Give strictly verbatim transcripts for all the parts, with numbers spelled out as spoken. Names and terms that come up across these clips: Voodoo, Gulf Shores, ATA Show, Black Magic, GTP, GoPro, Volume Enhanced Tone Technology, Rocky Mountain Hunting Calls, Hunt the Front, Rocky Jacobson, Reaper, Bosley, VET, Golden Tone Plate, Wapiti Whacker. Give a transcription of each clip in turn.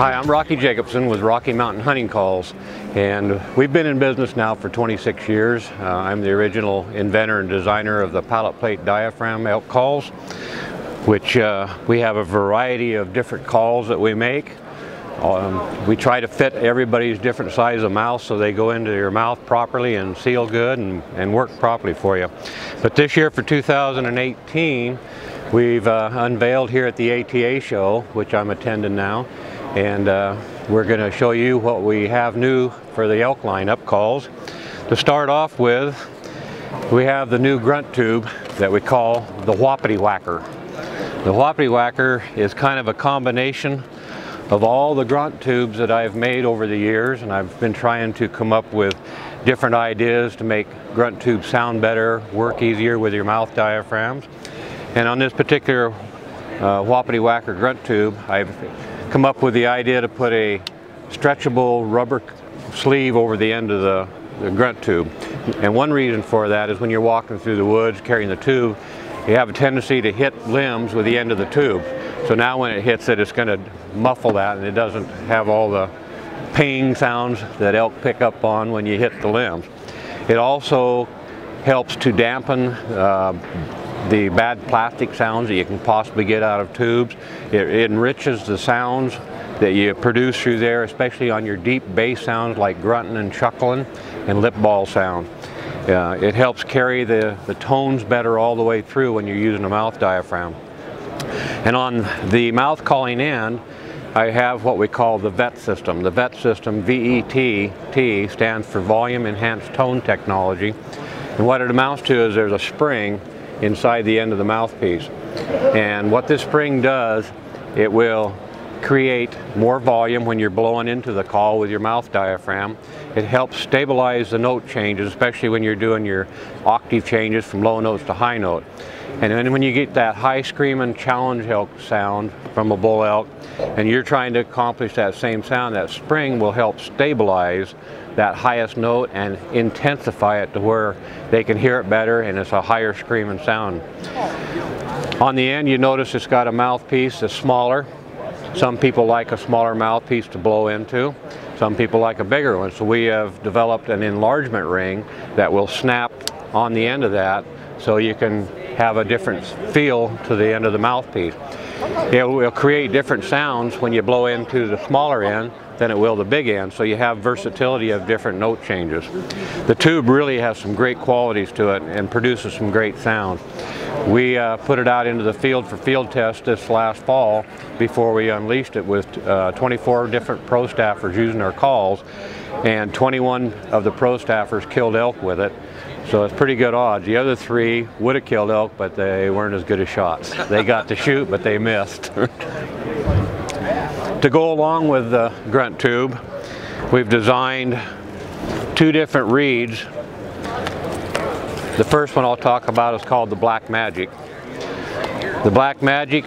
Hi, I'm Rocky Jacobson with Rocky Mountain Hunting Calls, and we've been in business now for twenty-six years. Uh, I'm the original inventor and designer of the pallet plate diaphragm elk calls, which uh, we have a variety of different calls that we make. Um, we try to fit everybody's different size of mouth so they go into your mouth properly and seal good and, and work properly for you. But this year for two thousand eighteen, we've uh, unveiled here at the A T A Show, which I'm attending now, and uh, we're going to show you what we have new for the elk lineup calls. To start off with, we have the new grunt tube that we call the Wapiti Whacker. The Wapiti Whacker is kind of a combination of all the grunt tubes that I've made over the years, and I've been trying to come up with different ideas to make grunt tubes sound better, work easier with your mouth diaphragms. And on this particular uh, Wapiti Whacker grunt tube, I've come up with the idea to put a stretchable rubber sleeve over the end of the, the grunt tube. And one reason for that is when you're walking through the woods carrying the tube, you have a tendency to hit limbs with the end of the tube. So now when it hits it, it's going to muffle that and it doesn't have all the ping sounds that elk pick up on when you hit the limbs. It also helps to dampen uh, the bad plastic sounds that you can possibly get out of tubes. It enriches the sounds that you produce through there, especially on your deep bass sounds like grunting and chuckling and lip ball sound. Uh, it helps carry the, the tones better all the way through when you're using a mouth diaphragm. And on the mouth calling end, I have what we call the VET system. The VET system, V E T T, stands for Volume Enhanced Tone Technology. And what it amounts to is there's a spring inside the end of the mouthpiece. And what this spring does, it will create more volume when you're blowing into the call with your mouth diaphragm. It helps stabilize the note changes, especially when you're doing your octave changes from low notes to high note. And then when you get that high screaming challenge elk sound from a bull elk, and you're trying to accomplish that same sound, that spring will help stabilize that highest note and intensify it to where they can hear it better and it's a higher screaming sound. On the end, you notice it's got a mouthpiece that's smaller. Some people like a smaller mouthpiece to blow into. Some people like a bigger one. So we have developed an enlargement ring that will snap on the end of that so you can have a different feel to the end of the mouthpiece. It will create different sounds when you blow into the smaller end than it will the big end, so you have versatility of different note changes. The tube really has some great qualities to it and produces some great sounds. We uh, put it out into the field for field test this last fall before we unleashed it with uh, twenty-four different pro staffers using our calls, and twenty-one of the pro staffers killed elk with it. So it's pretty good odds. The other three would have killed elk, but they weren't as good as shots. They got to shoot, but they missed. To go along with the grunt tube, we've designed two different reeds. The first one I'll talk about is called the Black Magic. The Black Magic,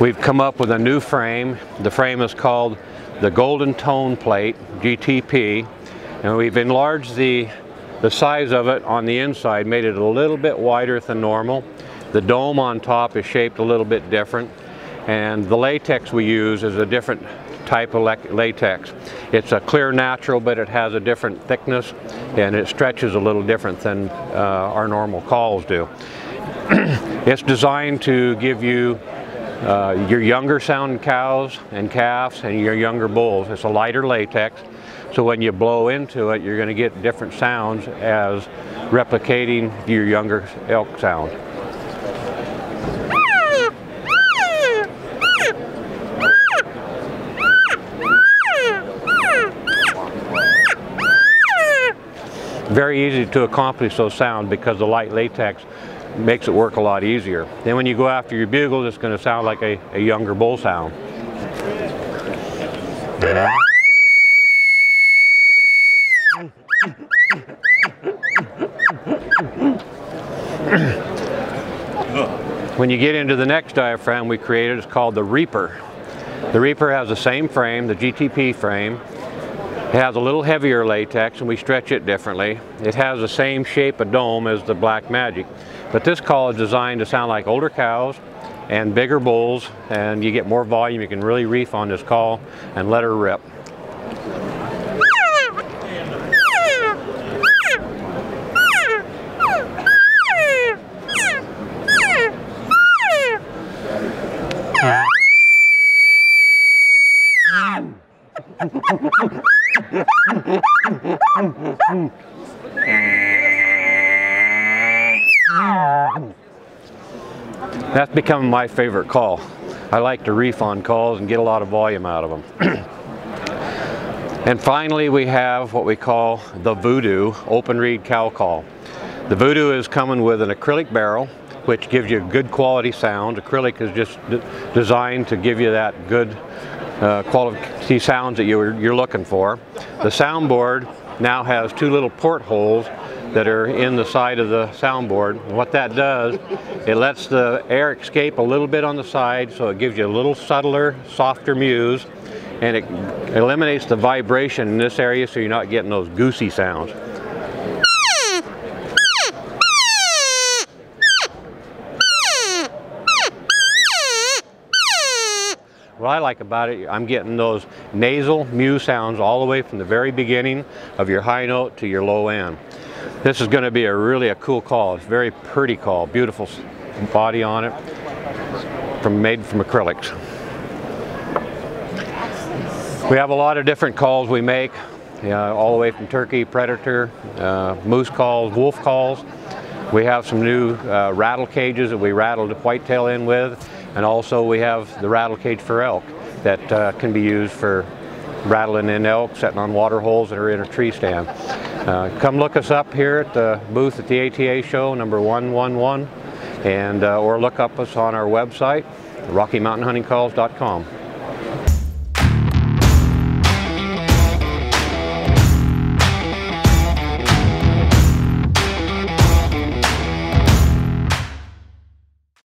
we've come up with a new frame. The frame is called the Golden Tone Plate, G T P, and we've enlarged the, the size of it on the inside, made it a little bit wider than normal. The dome on top is shaped a little bit different. And the latex we use is a different type of latex. It's a clear natural, but it has a different thickness and it stretches a little different than uh, our normal calls do. It's designed to give you uh, your younger sounding cows and calves and your younger bulls. It's a lighter latex, so when you blow into it, you're going to get different sounds as replicating your younger elk sound. Very easy to accomplish those sounds because the light latex makes it work a lot easier. Then when you go after your bugles, it's going to sound like a, a younger bull sound. When you get into the next diaphragm we created, it's called the Reaper. The Reaper has the same frame, the G T P frame. It has a little heavier latex and we stretch it differently. It has the same shape of dome as the Black Magic, but this call is designed to sound like older cows and bigger bulls, and you get more volume. You can really reef on this call and let her rip. That's become my favorite call. I like to reef on calls and get a lot of volume out of them. And finally, we have what we call the Voodoo open reed cow call. The Voodoo is coming with an acrylic barrel, which gives you good quality sound. Acrylic is just d designed to give you that good uh, quality sounds that you're, you're looking for. The soundboard now has two little portholes that are in the side of the soundboard. What that does, it lets the air escape a little bit on the side, so it gives you a little subtler, softer muse, and it eliminates the vibration in this area, so you're not getting those goosey sounds. What I like about it, I'm getting those nasal mew sounds all the way from the very beginning of your high note to your low end. This is going to be a really a cool call. It's a very pretty call, beautiful body on it, from made from acrylics. We have a lot of different calls we make, you know, all the way from turkey, predator, uh, moose calls, wolf calls. We have some new uh, rattle cages that we rattled the whitetail in with, and also we have the rattle cage for elk that uh, can be used for rattling in elk, sitting on water holes that are in a tree stand. Uh, come look us up here at the booth at the A T A Show, number one one one, and uh, or look up us on our website, rocky mountain hunting calls dot com.